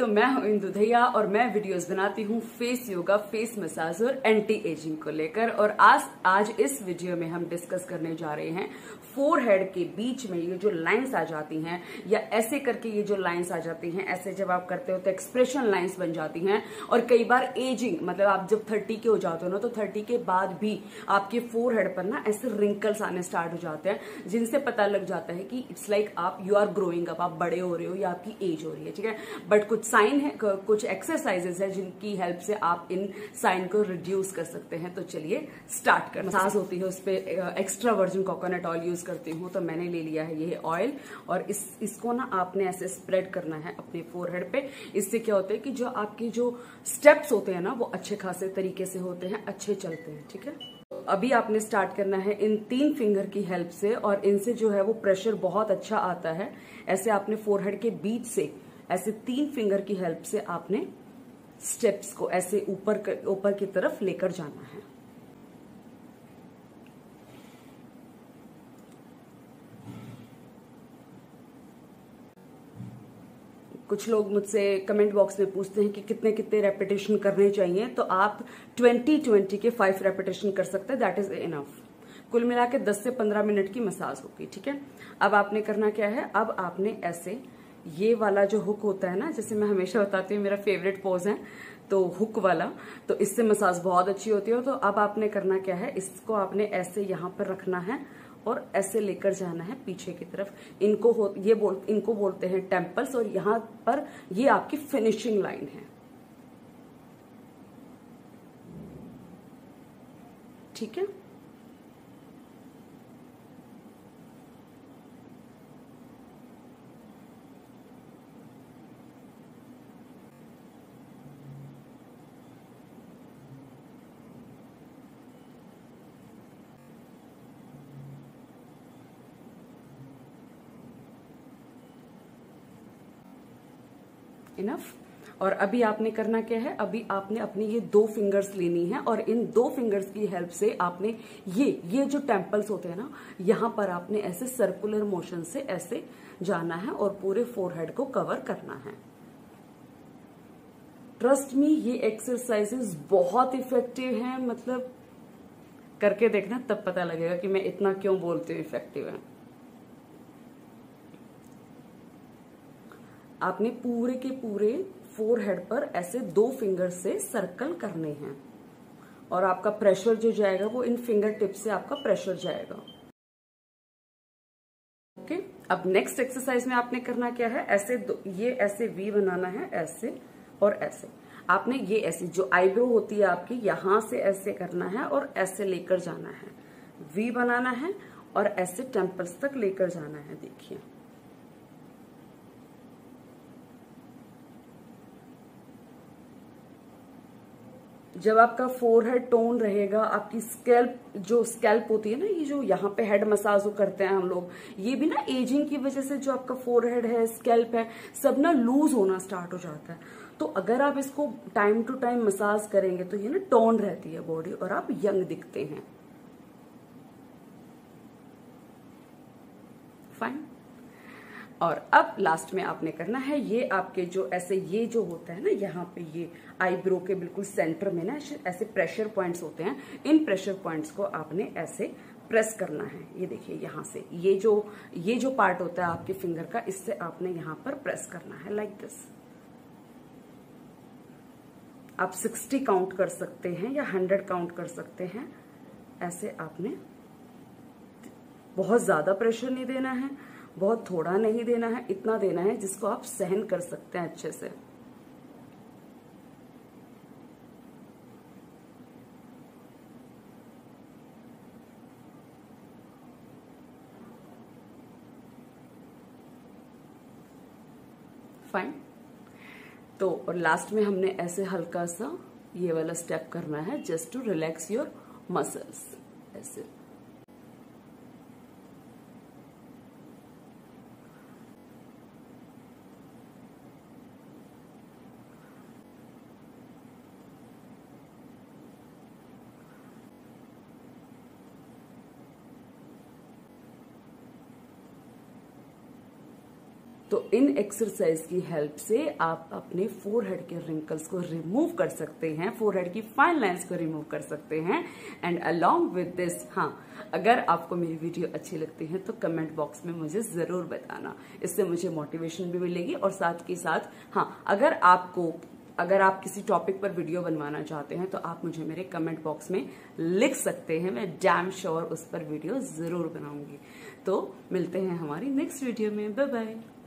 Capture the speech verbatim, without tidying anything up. तो मैं हूं इंदु दहिया और मैं वीडियोस बनाती हूं फेस योगा, फेस मसाज और एंटी एजिंग को लेकर। और आज आज इस वीडियो में हम डिस्कस करने जा रहे हैं फोरहेड के बीच में ये जो लाइंस आ जाती हैं या ऐसे करके ये जो लाइंस आ जाती हैं, ऐसे जब आप करते हो तो एक्सप्रेशन लाइंस बन जाती हैं। और कई बार एजिंग मतलब आप जब थर्टी के हो जाते हो ना, तो थर्टी के बाद भी आपके फोरहेड पर ना ऐसे रिंकल्स आने स्टार्ट हो जाते हैं, जिनसे पता लग जाता है कि इट्स लाइक आप यू आर ग्रोइंग अप, आप बड़े हो रहे हो या आपकी एज हो रही है। ठीक है, बट कुछ साइन है, कुछ एक्सरसाइजेस है जिनकी हेल्प से आप इन साइन को रिड्यूस कर सकते हैं। तो चलिए स्टार्ट करते हैं। मसाज होती है उस पर extra virgin coconut oil use करती हूँ, तो मैंने ले लिया है ये ऑयल और इस इसको ना आपने ऐसे स्प्रेड करना है अपने फोरहेड पे। इससे क्या होता है कि जो आपके जो स्टेप्स होते हैं ना, वो अच्छे खासे तरीके से होते हैं, अच्छे चलते हैं। ठीक है, अभी आपने स्टार्ट करना है इन तीन फिंगर की हेल्प से और इनसे जो है वो प्रेशर बहुत अच्छा आता है। ऐसे आपने फोरहेड के बीच से ऐसे तीन फिंगर की हेल्प से आपने स्टेप्स को ऐसे ऊपर ऊपर की तरफ लेकर जाना है। कुछ लोग मुझसे कमेंट बॉक्स में पूछते हैं कि कितने कितने रेपिटेशन करने चाहिए, तो आप ट्वेंटी ट्वेंटी के फाइव रेपिटेशन कर सकते हैं, दैट इज इनफ। कुल मिला के दस से पंद्रह मिनट की मसाज होगी। ठीक है, अब आपने करना क्या है, अब आपने ऐसे ये वाला जो हुक होता है ना, जैसे मैं हमेशा बताती हूँ मेरा फेवरेट पोज है तो हुक वाला, तो इससे मसाज बहुत अच्छी होती है। तो अब आपने करना क्या है, इसको आपने ऐसे यहाँ पर रखना है और ऐसे लेकर जाना है पीछे की तरफ। इनको हो, ये बोल, इनको बोलते हैं टेम्पल्स और यहाँ पर ये आपकी फिनिशिंग लाइन है। ठीक है, इनफ। और अभी आपने करना क्या है, अभी आपने अपनी ये दो फिंगर्स लेनी है और इन दो फिंगर्स की हेल्प से आपने ये ये जो टेम्पल्स होते हैं ना, यहाँ पर आपने ऐसे सर्कुलर मोशन से ऐसे जाना है और पूरे फोरहेड को कवर करना है। ट्रस्ट मी, ये एक्सरसाइजेस बहुत इफेक्टिव हैं, मतलब करके देखना तब पता लगेगा कि मैं इतना क्यों बोलती हूँ इफेक्टिव है। आपने पूरे के पूरे फोरहेड पर ऐसे दो फिंगर से सर्कल करने हैं और आपका प्रेशर जो जाएगा वो इन फिंगर टिप से आपका प्रेशर जाएगा। ओके, अब नेक्स्ट एक्सरसाइज में आपने करना क्या है, ऐसे दो, ये ऐसे वी बनाना है, ऐसे और ऐसे। आपने ये ऐसे जो आईब्रो होती है आपकी, यहां से ऐसे करना है और ऐसे लेकर जाना है, वी बनाना है और ऐसे टेम्पल्स तक लेकर जाना है। देखिए, जब आपका फोरहेड टोन रहेगा, आपकी स्कैल्प जो स्कैल्प होती है ना, ये जो यहाँ पे हेड मसाज वो करते हैं हम लोग, ये भी ना एजिंग की वजह से जो आपका फोरहेड है, स्कैल्प है, सब ना लूज होना स्टार्ट हो जाता है। तो अगर आप इसको टाइम टू टाइम मसाज करेंगे तो ये ना टोन रहती है बॉडी और आप यंग दिखते हैं। फाइन, और अब लास्ट में आपने करना है ये आपके जो ऐसे ये जो होता है ना यहाँ पे, ये आईब्रो के बिल्कुल सेंटर में ना ऐसे प्रेशर पॉइंट्स होते हैं, इन प्रेशर पॉइंट्स को आपने ऐसे प्रेस करना है। ये देखिए यहाँ से ये जो ये जो पार्ट होता है आपके फिंगर का, इससे आपने यहाँ पर प्रेस करना है लाइक दिस। आप सिक्सटी काउंट कर सकते हैं या हंड्रेड काउंट कर सकते हैं। ऐसे आपने बहुत ज्यादा प्रेशर नहीं देना है, बहुत थोड़ा नहीं देना है, इतना देना है जिसको आप सहन कर सकते हैं अच्छे से। फाइन, तो और लास्ट में हमने ऐसे हल्का सा ये वाला स्टेप करना है, just to relax your muscles, ऐसे। तो इन एक्सरसाइज की हेल्प से आप अपने फोरहेड के रिंकल्स को रिमूव कर सकते हैं, फोरहेड की फाइन लाइंस को रिमूव कर सकते हैं। एंड अलॉन्ग विद दिस, हाँ, अगर आपको मेरी वीडियो अच्छी लगती है तो कमेंट बॉक्स में मुझे जरूर बताना, इससे मुझे मोटिवेशन भी मिलेगी। और साथ के साथ हाँ, अगर आपको अगर आप किसी टॉपिक पर वीडियो बनवाना चाहते हैं तो आप मुझे मेरे कमेंट बॉक्स में लिख सकते हैं, मैं डैम श्योर उस पर वीडियो जरूर बनाऊंगी। तो मिलते हैं हमारी नेक्स्ट वीडियो में, बाय बाय।